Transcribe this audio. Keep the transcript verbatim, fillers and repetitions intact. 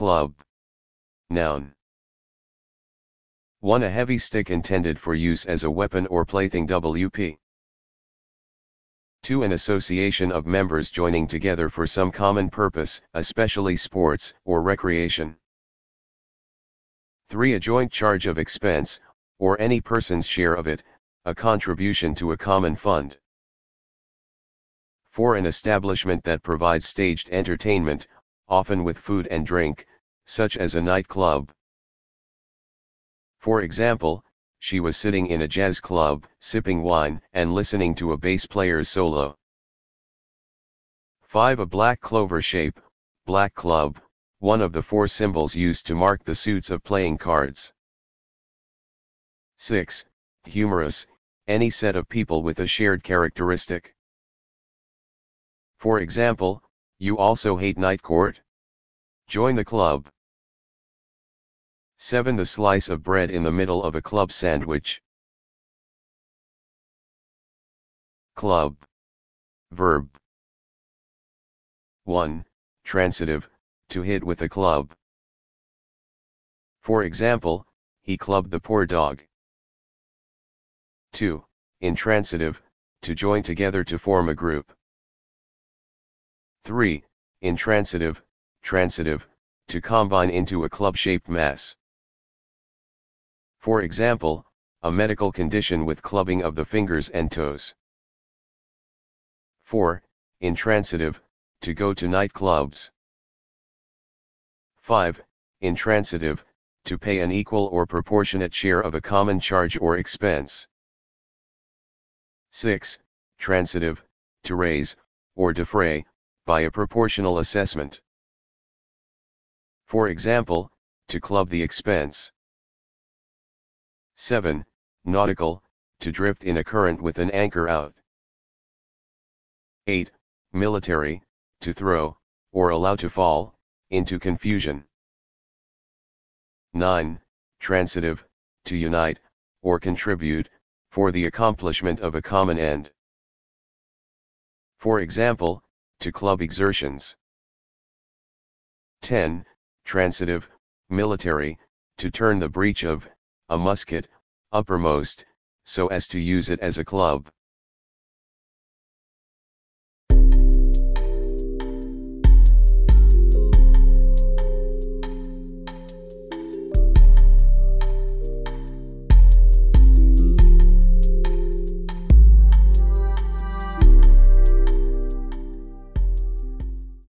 Club. Noun. one. A heavy stick intended for use as a weapon or plaything W P. two. An association of members joining together for some common purpose, especially sports or recreation. three. A joint charge of expense, or any person's share of it, a contribution to a common fund. four. An establishment that provides staged entertainment, often with food and drink, such as a nightclub. For example, she was sitting in a jazz club, sipping wine and listening to a bass player's solo. five. A black clover shape, black club, one of the four symbols used to mark the suits of playing cards. six. Humorous, any set of people with a shared characteristic. For example, you also hate night court? Join the club. seven. The slice of bread in the middle of a club sandwich. Club. Verb. one. Transitive, to hit with a club. For example, he clubbed the poor dog. two. Intransitive, to join together to form a group. three. Intransitive, transitive, to combine into a club-shaped mass. For example, a medical condition with clubbing of the fingers and toes. four. Intransitive, to go to nightclubs. five. Intransitive, to pay an equal or proportionate share of a common charge or expense. six. Transitive, to raise, or defray, by a proportional assessment. For example, to club the expense. seven. Nautical, to drift in a current with an anchor out. eight. Military, to throw, or allow to fall, into confusion. nine. Transitive, to unite, or contribute, for the accomplishment of a common end. For example, to club exertions. ten. Transitive, military, to turn the breech of a musket uppermost, so as to use it as a club.